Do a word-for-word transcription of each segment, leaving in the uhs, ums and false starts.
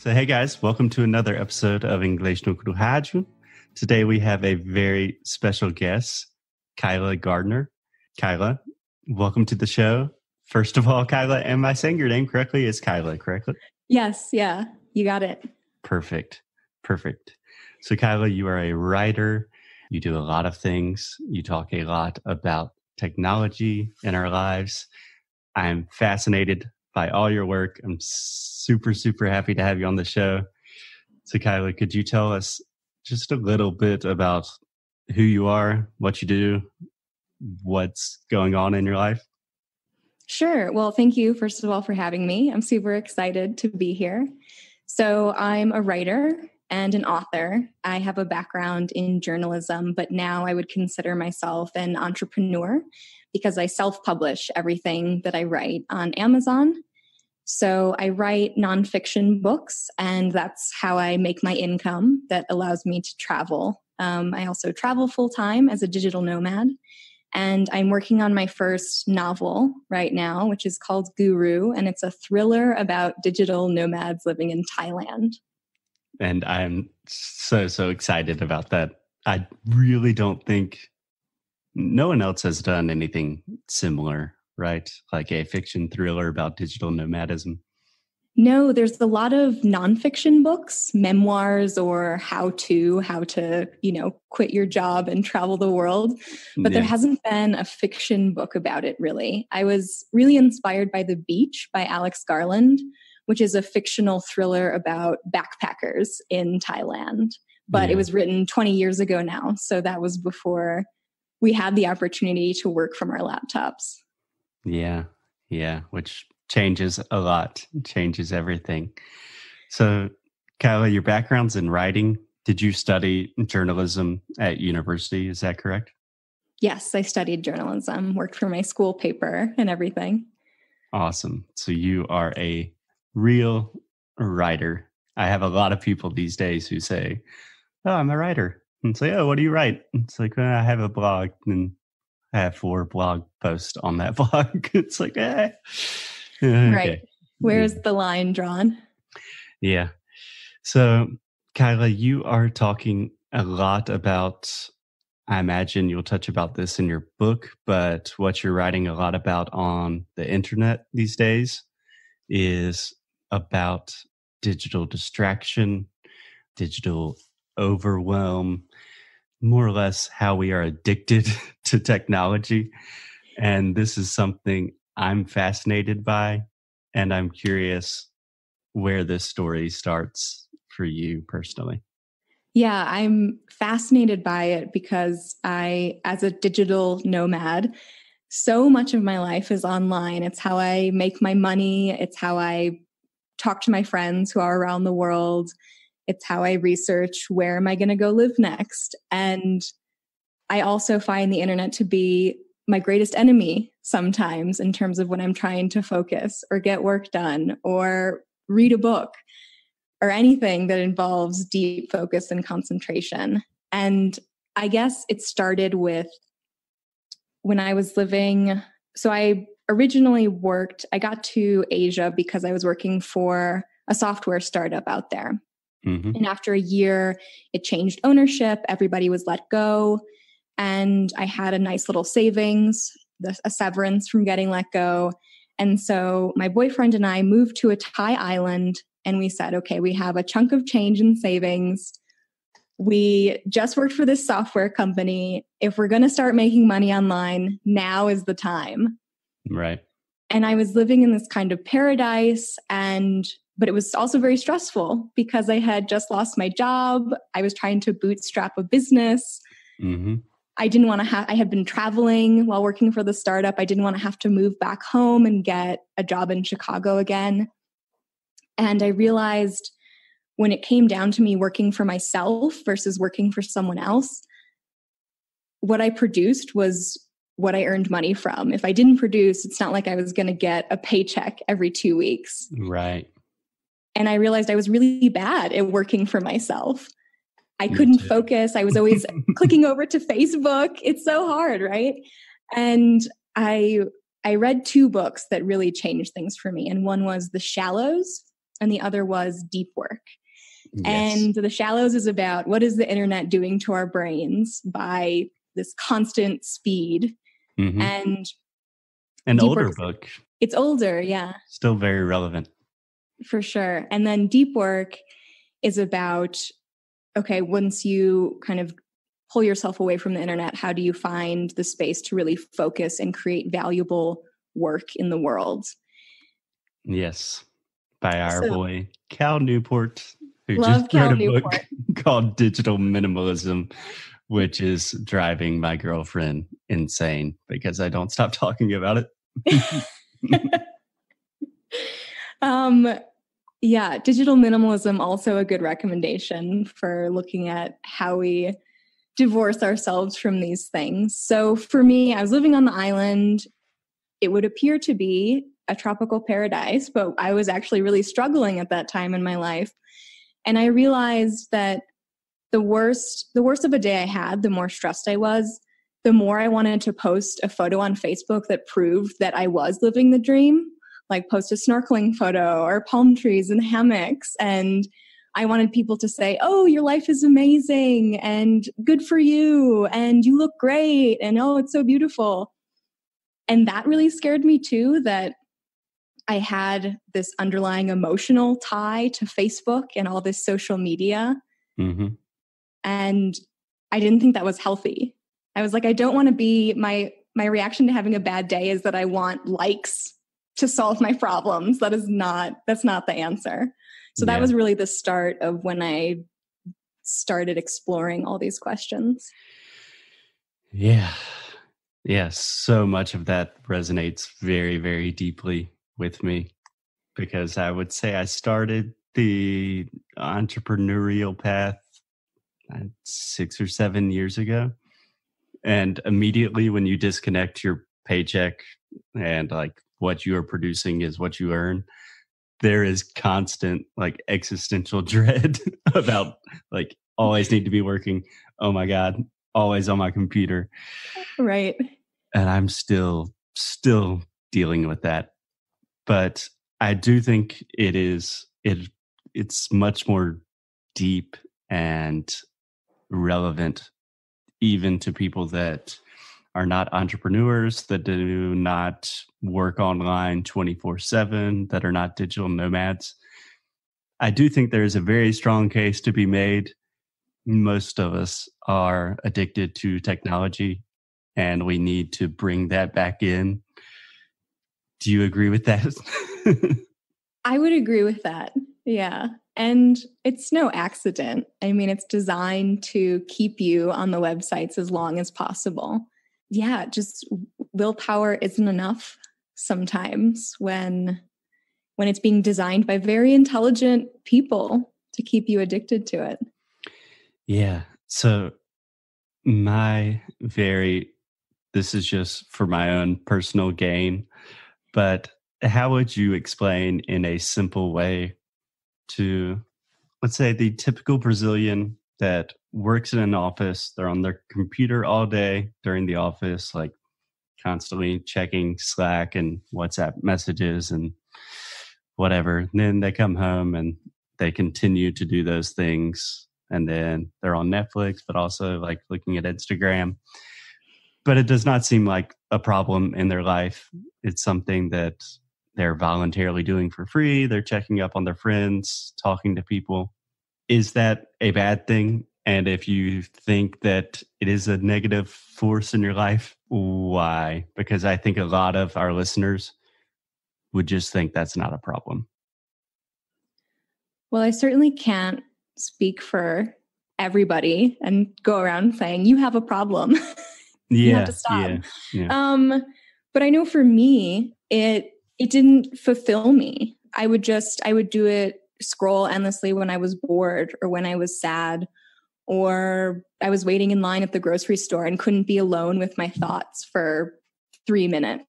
So hey guys, welcome to another episode of Inglês Nu E Cru Rádio. Today we have a very special guest, Kyla Gardner. Kyla, welcome to the show. First of all, Kyla, am I saying your name correctly? It's Kyla, correctly? Yes, yeah, you got it. Perfect, perfect. So Kyla, you are a writer. You do a lot of things. You talk a lot about technology in our lives. I'm fascinated by all your work. I'm super, super happy to have you on the show. So Kyla, could you tell us just a little bit about who you are, what you do, what's going on in your life? Sure. Well, thank you, first of all, for having me. I'm super excited to be here. So I'm a writer and an author. I have a background in journalism, but now I would consider myself an entrepreneur because I self-publish everything that I write on Amazon. So I write nonfiction books, and that's how I make my income that allows me to travel. Um, I also travel full-time as a digital nomad, and I'm working on my first novel right now, which is called Guru, and it's a thriller about digital nomads living in Thailand. And I'm so, so excited about that. I really don't think no one else has done anything similar, right? Like a fiction thriller about digital nomadism. No, there's a lot of nonfiction books, memoirs or how to, how to, you know, quit your job and travel the world. But yeah. There hasn't been a fiction book about it, really. I was really inspired by The Beach by Alex Garland, which is a fictional thriller about backpackers in Thailand. But yeah. It was written twenty years ago now. So that was before we had the opportunity to work from our laptops. Yeah, yeah, which changes a lot, changes everything. So, Kyla, your background's in writing. Did you study journalism at university? Is that correct? Yes, I studied journalism, worked for my school paper and everything. Awesome. So you are a real writer. I have a lot of people these days who say, oh, I'm a writer. And say, oh, what do you write? It's like, well, I have a blog and I have four blog posts on that blog. It's like, eh. Okay. Right. Where's yeah. the line drawn? Yeah. So, Kyla, you are talking a lot about, I imagine you'll touch about this in your book, but what you're writing a lot about on the internet these days is about digital distraction, digital overwhelm, more or less how we are addicted to technology. And this is something I'm fascinated by, and I'm curious where this story starts for you personally. Yeah, I'm fascinated by it because I, as a digital nomad, so much of my life is online. It's how I make my money. It's how I talk to my friends who are around the world. It's how I research where am I going to go live next. And I also find the internet to be my greatest enemy sometimes in terms of when I'm trying to focus or get work done or read a book or anything that involves deep focus and concentration. And I guess it started with when I was living, so I originally worked, I got to Asia because I was working for a software startup out there. Mm-hmm. And after a year, it changed ownership. Everybody was let go. And I had a nice little savings, a severance from getting let go. And so my boyfriend and I moved to a Thai island and we said, okay, we have a chunk of change in savings. We just worked for this software company. If we're going to start making money online, now is the time. Right. And I was living in this kind of paradise, and but it was also very stressful because I had just lost my job. I was trying to bootstrap a business. Mm-hmm. I didn't want to have, I had been traveling while working for the startup. I didn't want to have to move back home and get a job in Chicago again. And I realized when it came down to me working for myself versus working for someone else, what I produced was what I earned money from. If I didn't produce, it's not like I was going to get a paycheck every two weeks. Right. And I realized I was really bad at working for myself. I Me couldn't too. focus. I was always clicking over to Facebook. It's so hard, right? And I I read two books that really changed things for me. And one was The Shallows, and the other was Deep Work. Yes. And The Shallows is about what is the internet doing to our brains by this constant speed. Mm-hmm. And an older work, book. It's older, yeah. Still very relevant. For sure. And then Deep Work is about, okay, once you kind of pull yourself away from the internet, how do you find the space to really focus and create valuable work in the world? Yes. By our so, boy, Cal Newport, who just Cal wrote a Newport. book called Digital Minimalism, which is driving my girlfriend insane because I don't stop talking about it. um, yeah, Digital Minimalism, also a good recommendation for looking at how we divorce ourselves from these things. So for me, I was living on the island. It would appear to be a tropical paradise, but I was actually really struggling at that time in my life. And I realized that the worst, the worst of a day I had, the more stressed I was, the more I wanted to post a photo on Facebook that proved that I was living the dream, like post a snorkeling photo or palm trees and hammocks. And I wanted people to say, oh, your life is amazing and good for you and you look great and oh, it's so beautiful. And that really scared me too, that I had this underlying emotional tie to Facebook and all this social media. Mm-hmm. And I didn't think that was healthy. I was like, I don't want to be, my, my reaction to having a bad day is that I want likes to solve my problems. That is not, that's not the answer. So yeah. That was really the start of when I started exploring all these questions. Yeah. Yeah. So much of that resonates very, very deeply with me, because I would say I started the entrepreneurial path six or seven years ago. And immediately when you disconnect your paycheck and like what you are producing is what you earn, there is constant like existential dread about like always need to be working. Oh my God, always on my computer. Right. And I'm still, still dealing with that. But I do think it is it it's much more deep and relevant even to people that are not entrepreneurs, that do not work online twenty-four seven, that are not digital nomads. I do think there is a very strong case to be made. Most of us are addicted to technology and we need to bring that back in. Do you agree with that? I would agree with that. Yeah. And it's no accident. I mean, it's designed to keep you on the websites as long as possible. Yeah. Just willpower isn't enough sometimes when, when it's being designed by very intelligent people to keep you addicted to it. Yeah. So my very, this is just for my own personal gain, but how would you explain in a simple way to, let's say, the typical Brazilian that works in an office, they're on their computer all day during the office, like constantly checking Slack and WhatsApp messages and whatever. And then they come home and they continue to do those things. And then they're on Netflix, but also like looking at Instagram. But it does not seem like a problem in their life. It's something that they're voluntarily doing for free. They're checking up on their friends, talking to people. Is that a bad thing? And if you think that it is a negative force in your life, why? Because I think a lot of our listeners would just think that's not a problem. Well, I certainly can't speak for everybody and go around saying, you have a problem. Yeah, you have to stop. Yeah, yeah. Um, but I know for me, it it didn't fulfill me. I would just, I would do it, scroll endlessly when I was bored or when I was sad, or I was waiting in line at the grocery store and couldn't be alone with my thoughts for three minutes.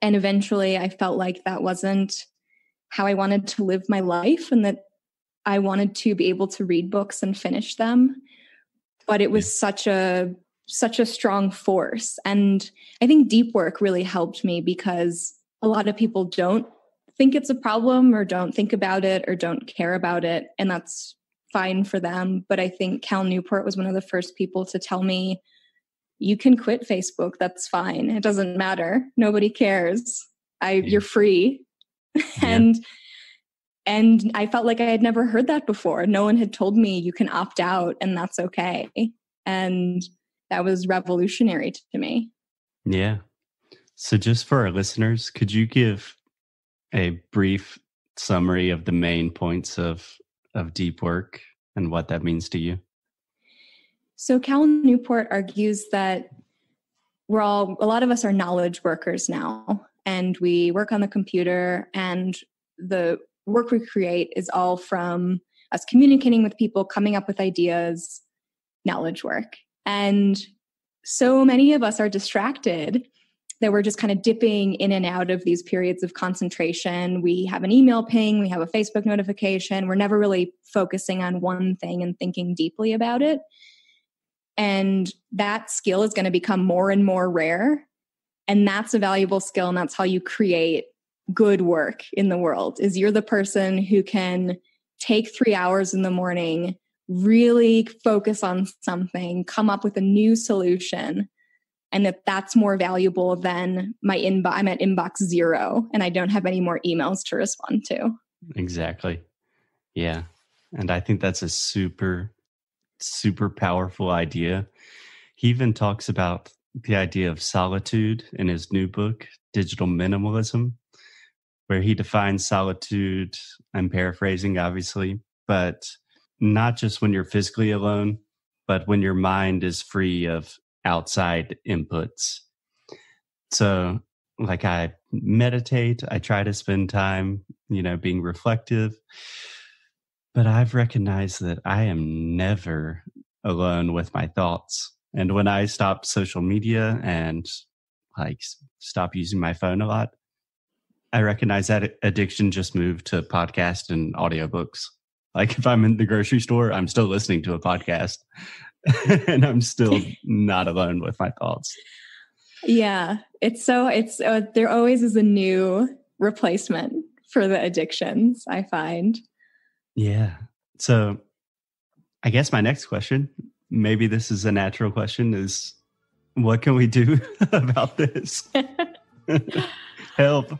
And eventually I felt like that wasn't how I wanted to live my life and that I wanted to be able to read books and finish them. But it was yeah. such a... such a strong force. And I think Deep Work really helped me because a lot of people don't think it's a problem or don't think about it or don't care about it. And that's fine for them. But I think Cal Newport was one of the first people to tell me, you can quit Facebook. That's fine. It doesn't matter. Nobody cares. I, yeah. You're free. Yeah. And, and I felt like I had never heard that before. No one had told me you can opt out and that's okay. And that was revolutionary to me. Yeah. So just for our listeners, could you give a brief summary of the main points of, of deep work and what that means to you? So Cal Newport argues that we're all, a lot of us are knowledge workers now, and we work on the computer, and the work we create is all from us communicating with people, coming up with ideas, knowledge work. And so many of us are distracted that we're just kind of dipping in and out of these periods of concentration. We have an email ping, we have a Facebook notification. We're never really focusing on one thing and thinking deeply about it. And that skill is going to become more and more rare. And that's a valuable skill. And that's how you create good work in the world, is you're the person who can take three hours in the morning, really focus on something, come up with a new solution. And that that's more valuable than my inbox. I'm at inbox zero and I don't have any more emails to respond to. Exactly. Yeah. And I think that's a super, super powerful idea. He even talks about the idea of solitude in his new book, Digital Minimalism, where he defines solitude, I'm paraphrasing obviously, but not just when you're physically alone, but when your mind is free of outside inputs. So like I meditate, I try to spend time, you know, being reflective, but I've recognized that I am never alone with my thoughts. And when I stop social media and like stop using my phone a lot, I recognize that addiction just moved to podcasts and audiobooks. Like if I'm in the grocery store, I'm still listening to a podcast. And I'm still not alone with my thoughts. Yeah, it's so, it's uh, there always is a new replacement for the addictions, I find. Yeah. So I guess my next question, maybe this is a natural question, is what can we do about this? Help.